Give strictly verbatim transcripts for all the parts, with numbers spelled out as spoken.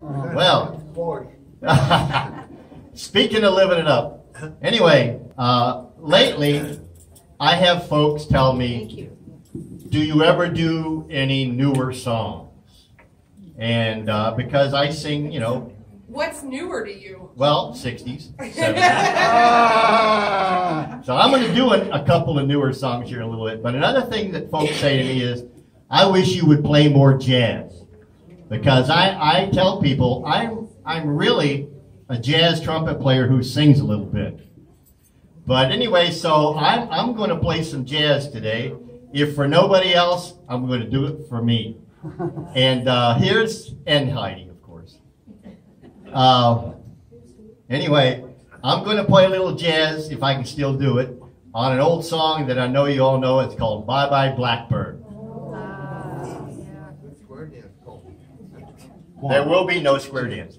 Well, speaking of living it up, anyway, uh, lately I have folks tell me, do you ever do any newer songs? And uh, because I sing, you know. What's newer to you? Well, sixties, seventies. So I'm going to do a, a couple of newer songs here in a little bit. But another thing that folks say to me is, I wish you would play more jazz. Because I, I tell people, I'm, I'm really a jazz trumpet player who sings a little bit. But anyway, so I'm, I'm going to play some jazz today. If for nobody else, I'm going to do it for me. And uh, here's, and Heidi, of course. Uh, anyway, I'm going to play a little jazz, if I can still do it, on an old song that I know you all know. It's called Bye Bye Blackbird. One. There will be no square dance.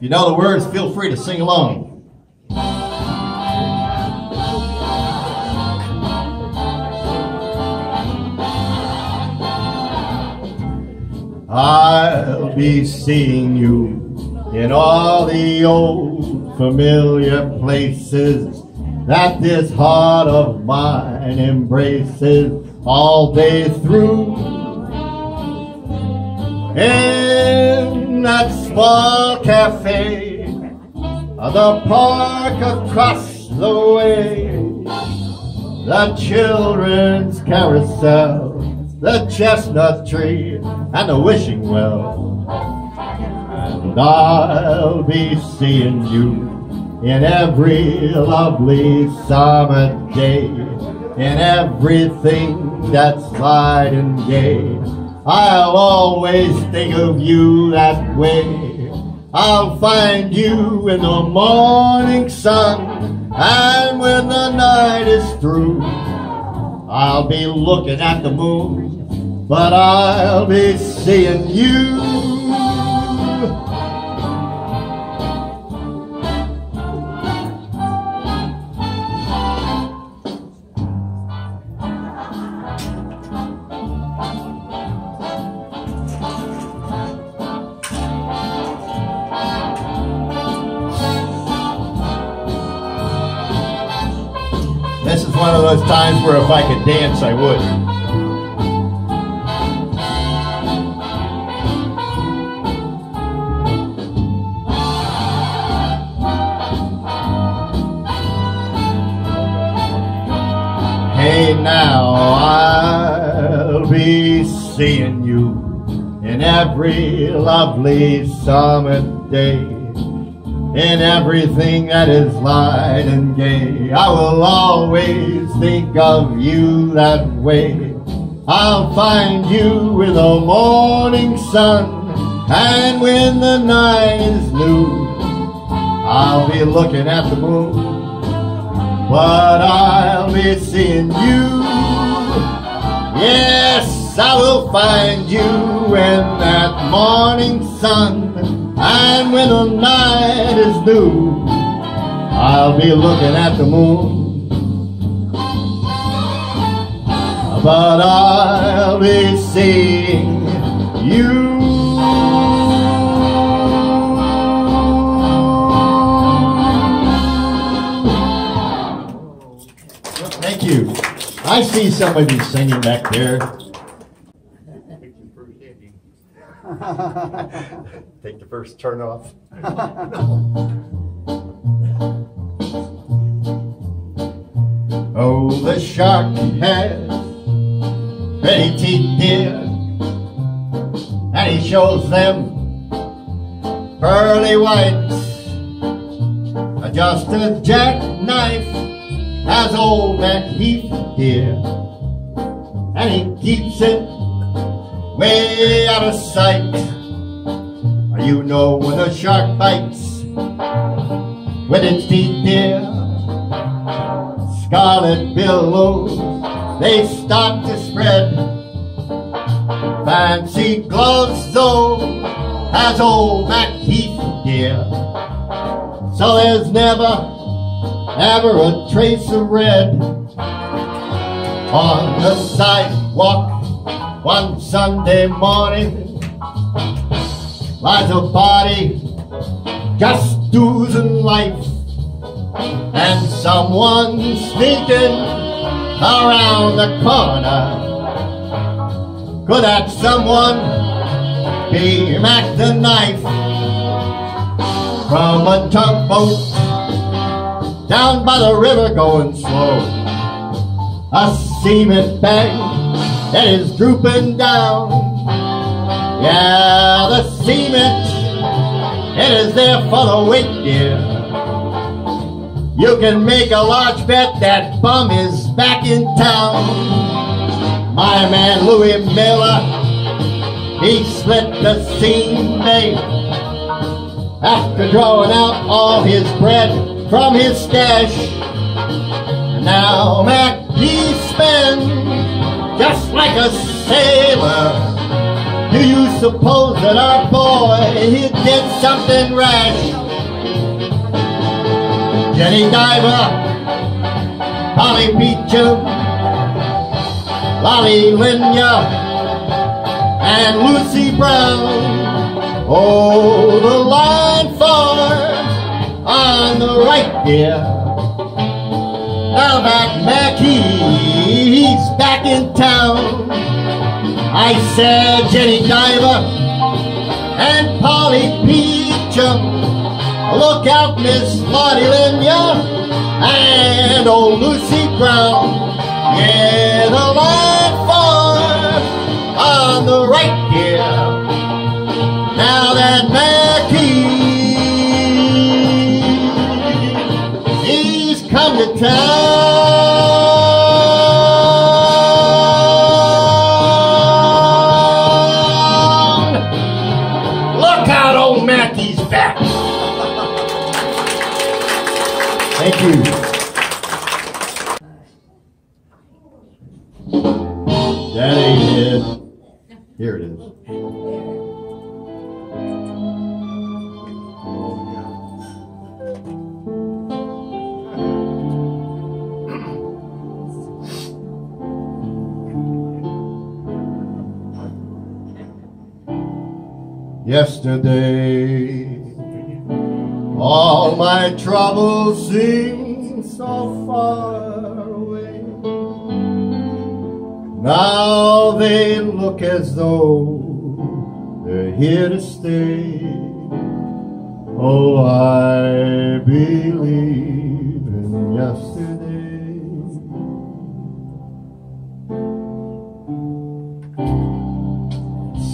You know the words, feel free to sing along. I'll be seeing you in all the old familiar places that this heart of mine embraces all day through. In that small cafe of the park across the way, the children's carousel, the chestnut tree, and the wishing well. And I'll be seeing you in every lovely summer day, in everything that's light and gay, I'll always think of you that way. I'll find you in the morning sun, and when the night is through, I'll be looking at the moon, but I'll be seeing you. One of those times where if I could dance, I would. Hey, now I'll be seeing you in every lovely summer day. In everything that is light and gay, I will always think of you that way. I'll find you with the morning sun, and when the night is new, I'll be looking at the moon, but I'll be seeing you. Yes, I will find you in that morning sun, and when the night is new, I'll be looking at the moon, but I'll be seeing you. Thank you. I see somebody singing back there. Take the first turn off. Oh, the shark has pretty teeth, dear, and he shows them pearly whites. Just a jackknife has old Matt Heath, dear, and he keeps it way out of sight. You know when a shark bites with its teeth, dear, scarlet billows they start to spread. Fancy gloves though has old Mack Heath, dear, so there's never ever a trace of red on the sidewalk. One Sunday morning lies a body just oozing life, and someone sneaking around the corner. Could that someone be Mack the Knife? From a tugboat down by the river going slow, a seaman bang that is drooping down. Yeah, the cement, it is there for the weight, dear. You can make a large bet that bum is back in town. My man Louis Miller, he split the seam, mate, after drawing out all his bread from his stash. Now Mac, he spends just like a sailor. Do you suppose that our boy, he did something rash? Jenny Diver, Polly Peachum, Lolly Linnea, and Lucy Brown. Oh, the line for on the right, dear. Now Mac, Mac, he's back in town. I said Jenny Diver and Polly Peachum, look out Miss Lotte Lenya and old Lucy Brown. Yeah, the line forms on the right, dear. Now that Mac, he's come to town. Thank you. That ain't it. Here it is. Yesterday, all my troubles seemed so far away. Now they look as though they're here to stay. Oh, I believe in yesterday.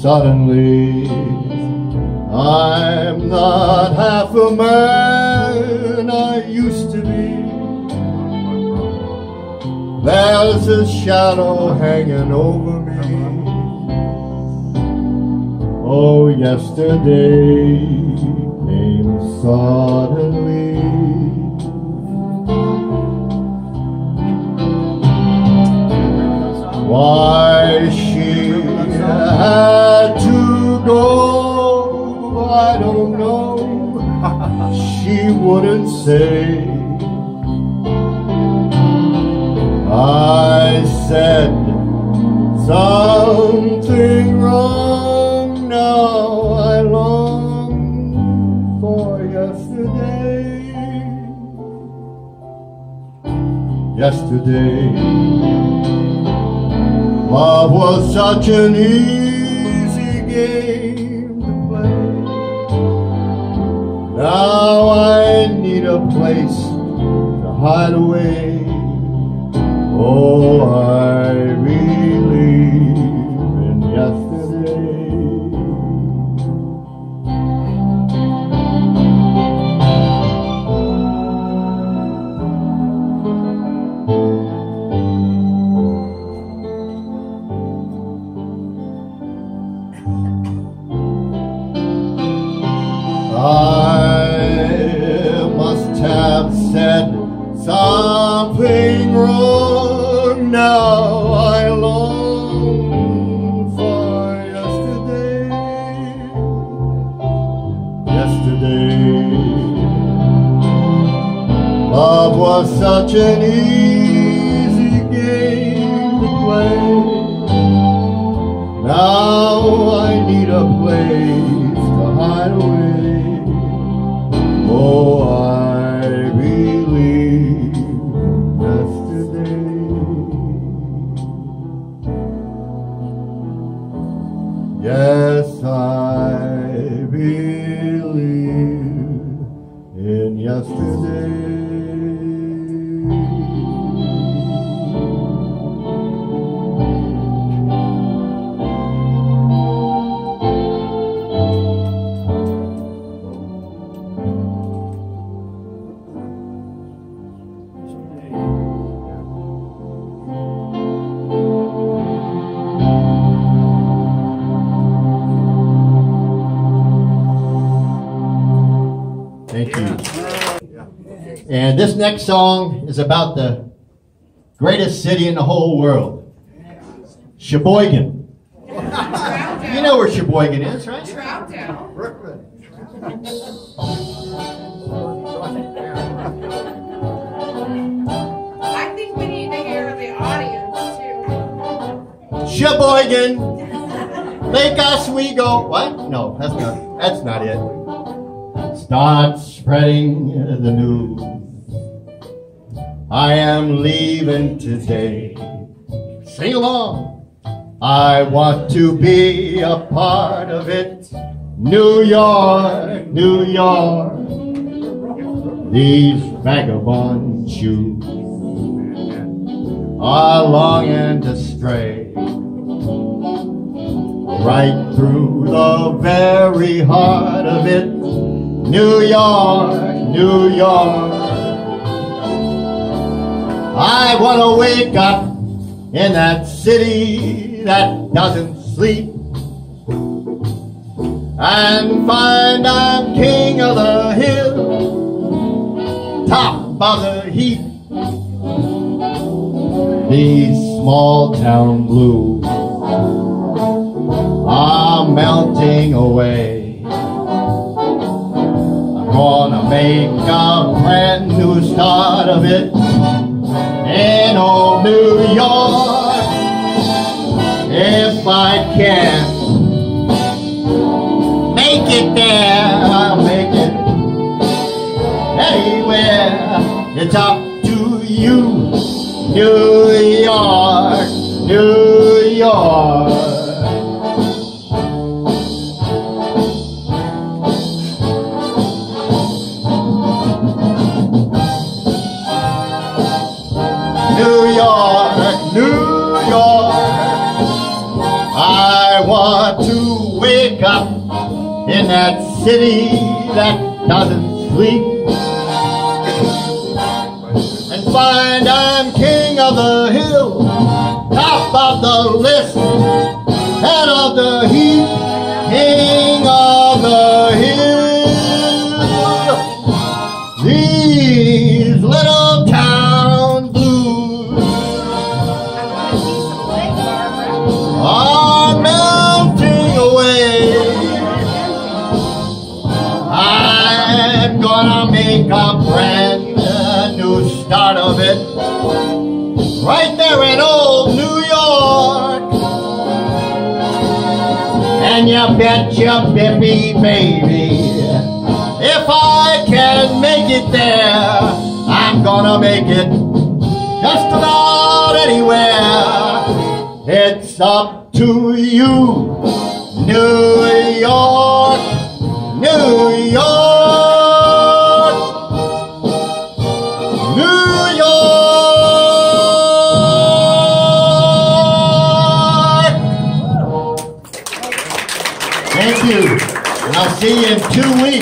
Suddenly, I'm not half a man I used to be. There's a shadow hanging over me. Oh, yesterday came suddenly. Why she had to go, I don't know. She wouldn't say. I said something wrong. Now I long for yesterday. Yesterday, love was such an easy game. Now I need a place to hide away. Oh, I believe in yesterday. Something wrong now. I long for yesterday. Yesterday, love was such an easy game to play. Now I need a place to hide away. Oh, I believe. Yes, I believe in yesterday. And this next song is about the greatest city in the whole world, Sheboygan. You know where Sheboygan is, right? Troutdale. Brooklyn. I think we need to hear the audience too. Sheboygan, Lake Oswego. What? No, that's not. That's not it. Start spreading the news. I am leaving today. Sing along. I want to be a part of it. New York, New York. These vagabond shoes are longing to stray right through the very heart of it. New York, New York. I want to wake up in that city that doesn't sleep and find I'm king of the hill, top bother heap. The small town blues are melting away. I'm gonna make a brand new start of it in old New York, if I can make it there. I'll make it anywhere. It's up to you, New York, New York. New York, New York. I want to wake up in that city that doesn't sleep. Find I'm king of the hill, top of the list, head of the heap, king of the hill. These little town blues are melting away. I'm gonna make a brand new start of it, right there in old New York. And you betcha, baby, baby, if I can make it there, I'm gonna make it just about anywhere. It's up to you, New York, New York. I'll see you in two weeks.